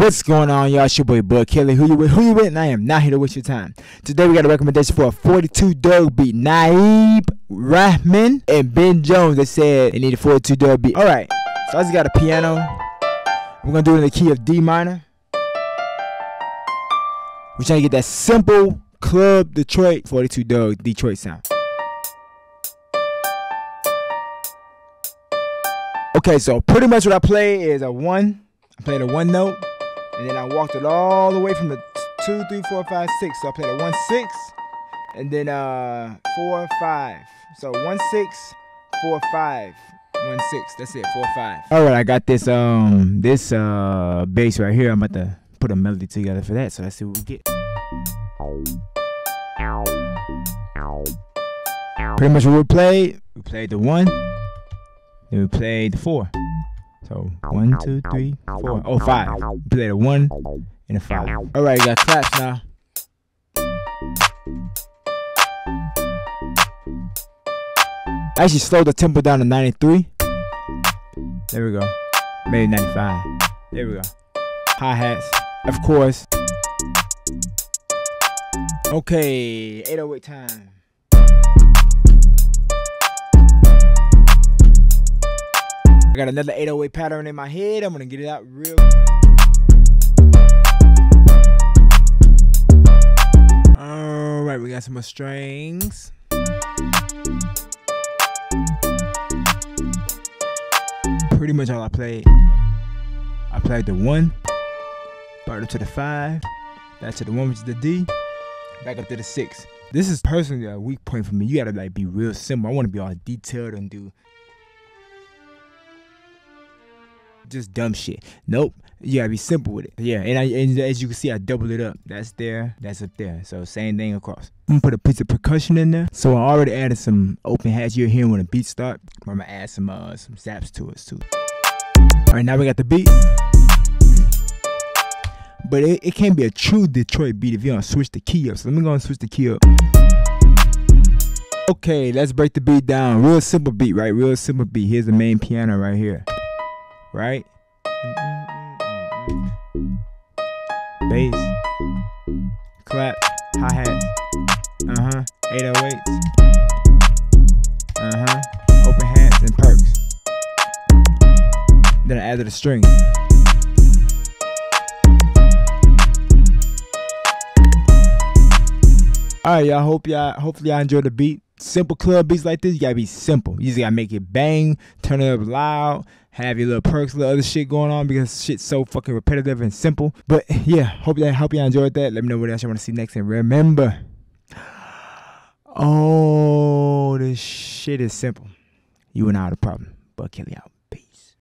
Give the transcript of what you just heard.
What's going on, y'all? It's your boy Budd Kellie. Who you with? And I am not here to waste your time. Today we got a recommendation for a 42 Dugg beat, Naive Rahman and Ben Jones. They said they need a 42 Dugg beat. Alright, so I just got a piano. We're gonna do it in the key of D minor. We're trying to get that simple Club Detroit 42 Dugg Detroit sound. Okay, so pretty much what I play is a one. I played a one note. And then I walked it all the way from the 2, 3, 4, 5, 6. So I played a 1, 6, and then 4, 5. So 1, 6, 4, 5, 1, 6. That's it, 4, 5. All right, I got this this bass right here. I'm about to put a melody together for that. So let's see what we get. Pretty much what we played the 1, then we played the 4. So 1, 2, 3, 4, oh 5. Play the 1 and a 5. Alright, you got claps now. I actually slowed the tempo down to 93. There we go. Maybe 95. There we go. Hi-hats, of course. Okay, 808 time. I got another 808 pattern in my head. I'm gonna get it out real quick. Alright, we got some more strings. Pretty much all I played. I played the 1, brought it up to the 5, back to the 1, which is the D, back up to the 6. This is personally a weak point for me. You gotta like be real simple. I wanna be all detailed and do just dumb shit. Nope, you gotta be simple with it. Yeah, and as you can see, I doubled it up. That's there, that's up there. So same thing across. I'm gonna put a piece of percussion in there. So I already added some open hats. You're hearing when the beat start. I'm gonna add some zaps to it too. All right, now we got the beat. But it can't be a true Detroit beat if you don't switch the key up. So let me go and switch the key up. Okay, let's break the beat down. Real simple beat, right? Real simple beat. Here's the main piano right here. Right? Bass. Clap. Hi-hat. 808s. Open hats and perks. Then I added a string. Alright, y'all. Hopefully y'all enjoyed the beat. Simple club beats like this, you gotta be simple. You just gotta make it bang, turn it up loud, have your little perks, little other shit going on because shit's so fucking repetitive and simple. But yeah, hope y'all enjoyed that. Let me know what else you want to see next. And remember, oh, this shit is simple. You and I are the problem. Budd Kellie out.